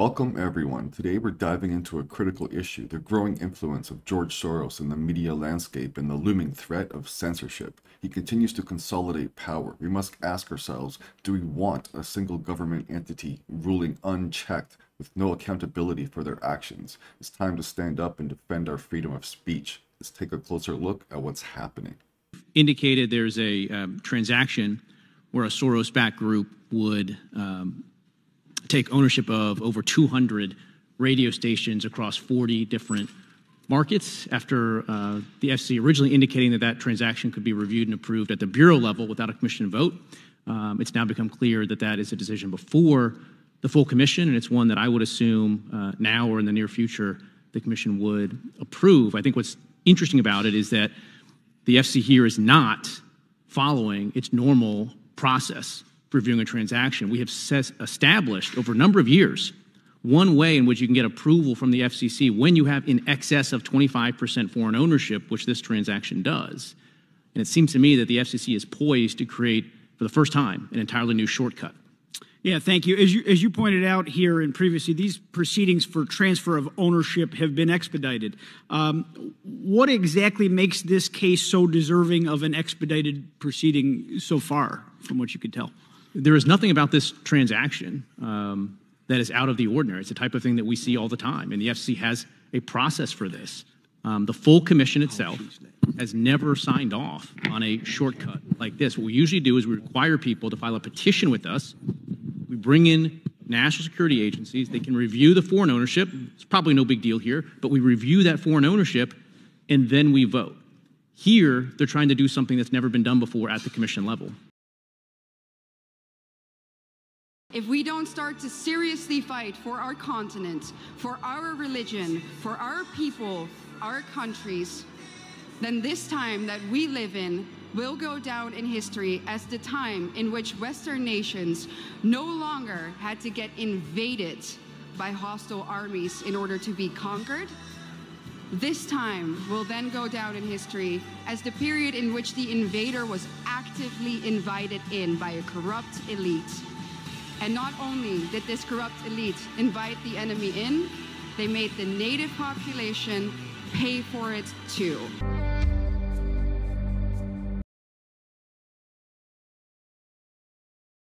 Welcome everyone. Today we're diving into a critical issue, the growing influence of George Soros in the media landscape and the looming threat of censorship. He continues to consolidate power. We must ask ourselves, do we want a single government entity ruling unchecked with no accountability for their actions? It's time to stand up and defend our freedom of speech. Let's take a closer look at what's happening. Indicated there's a transaction where a Soros-backed group would take ownership of over 200 radio stations across 40 different markets after the FCC originally indicating that transaction could be reviewed and approved at the bureau level without a commission vote. It's now become clear that that is a decision before the full commission, and it's one that I would assume now or in the near future the commission would approve. I think what's interesting about it is that the FCC here is not following its normal process reviewing a transaction. We have established over a number of years one way in which you can get approval from the FCC when you have in excess of 25% foreign ownership, which this transaction does. And it seems to me that the FCC is poised to create, for the first time, an entirely new shortcut. Yeah, thank you. As you pointed out here and previously, these proceedings for transfer of ownership have been expedited. What exactly makes this case so deserving of an expedited proceeding so far, from what you could tell? There is nothing about this transaction that is out of the ordinary. It's the type of thing that we see all the time, and the FCC has a process for this. The full commission itself has never signed off on a shortcut like this. What we usually do is we require people to file a petition with us. We bring in national security agencies. They can review the foreign ownership. It's probably no big deal here, but we review that foreign ownership, and then we vote. Here, they're trying to do something that's never been done before at the commission level. If we don't start to seriously fight for our continent, for our religion, for our people, our countries, then this time that we live in will go down in history as the time in which Western nations no longer had to get invaded by hostile armies in order to be conquered. This time will then go down in history as the period in which the invader was actively invited in by a corrupt elite. And not only did this corrupt elite invite the enemy in, they made the native population pay for it too.